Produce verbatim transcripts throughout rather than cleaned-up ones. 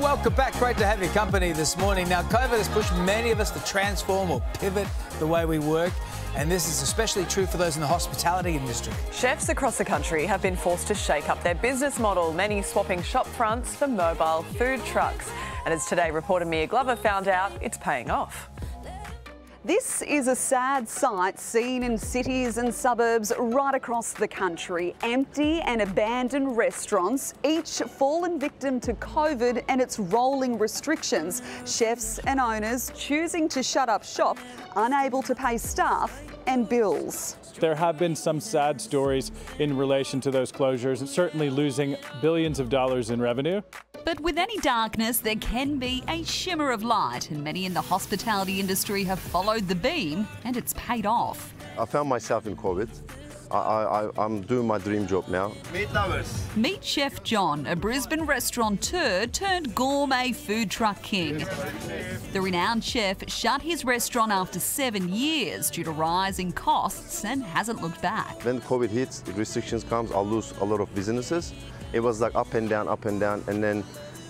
Welcome back. Great to have your company this morning. Now, COVID has pushed many of us to transform or pivot the way we work, and this is especially true for those in the hospitality industry. Chefs across the country have been forced to shake up their business model, many swapping shop fronts for mobile food trucks. And as today reporter Mia Glover found out, it's paying off. This is a sad sight seen in cities and suburbs right across the country. Empty and abandoned restaurants, each fallen victim to COVID and its rolling restrictions. Chefs and owners choosing to shut up shop, unable to pay staff and bills. There have been some sad stories in relation to those closures, and certainly losing billions of dollars in revenue. But with any darkness, there can be a shimmer of light, and many in the hospitality industry have followed the beam, and it's paid off. I found myself in COVID. I, I, I'm doing my dream job now. Meat lovers. Meet Chef John, a Brisbane restaurateur turned gourmet food truck king. The renowned chef shut his restaurant after seven years due to rising costs and hasn't looked back. When COVID hits, the restrictions comes, I'll lose a lot of businesses. It was like up and down, up and down, and then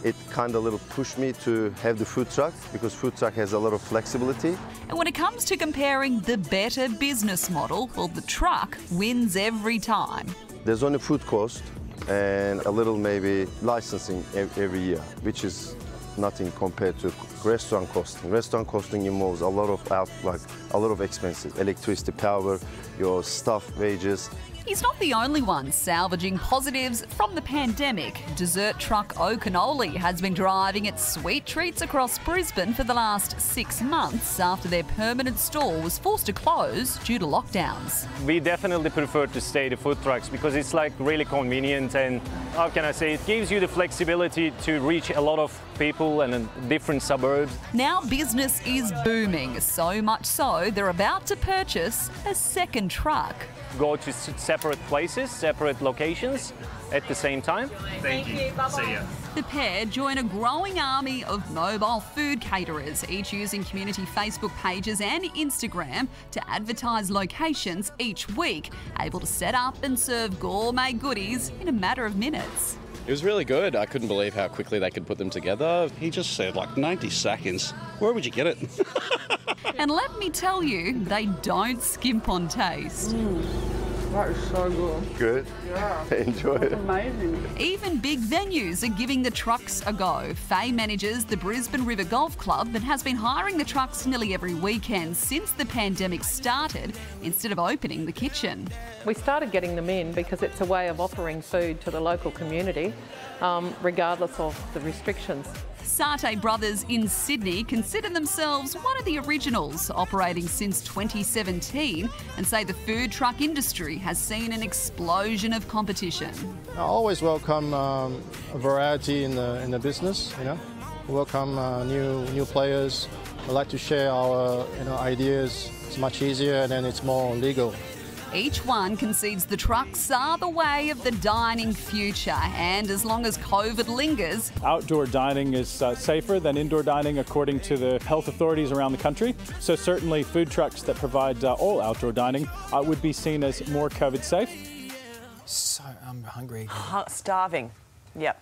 it kind of little pushed me to have the food truck, because food truck has a lot of flexibility. And when it comes to comparing the better business model, well, the truck wins every time. There's only food cost and a little maybe licensing every year, which is nothing compared to restaurant costing. Restaurant costing involves a lot of out, like a lot of expenses, electricity, power, your staff wages. He's not the only one salvaging positives from the pandemic. Dessert truck Okanoli has been driving its sweet treats across Brisbane for the last six months after their permanent store was forced to close due to lockdowns. We definitely prefer to stay the food trucks because it's like really convenient, and how can I say, it gives you the flexibility to reach a lot of people and in different suburbs. Now business is booming, so much so they're about to purchase a second truck. Go to separate places, separate locations at the same time. Thank, Thank you. you. Bye-bye. See ya. The pair join a growing army of mobile food caterers, each using community Facebook pages and Instagram to advertise locations each week, able to set up and serve gourmet goodies in a matter of minutes. It was really good. I couldn't believe how quickly they could put them together. He just said like ninety seconds. Where would you get it? And let me tell you, they don't skimp on taste. Mm, that is so good. Good? Yeah. Enjoy it. Amazing. Even big venues are giving the trucks a go. Faye manages the Brisbane River Golf Club and has been hiring the trucks nearly every weekend since the pandemic started, instead of opening the kitchen. We started getting them in because it's a way of offering food to the local community, um, regardless of the restrictions. Saté Brothers in Sydney consider themselves one of the originals, operating since twenty seventeen, and say the food truck industry has seen an explosion of competition. I always welcome um, a variety in the in the business. You know, welcome uh, new new players. I like to share our you know ideas. It's much easier, and then it's more legal. Each one concedes the trucks are the way of the dining future, and as long as COVID lingers... Outdoor dining is uh, safer than indoor dining, according to the health authorities around the country. So certainly food trucks that provide uh, all outdoor dining uh, would be seen as more COVID safe. So I'm hungry. Starving, yep.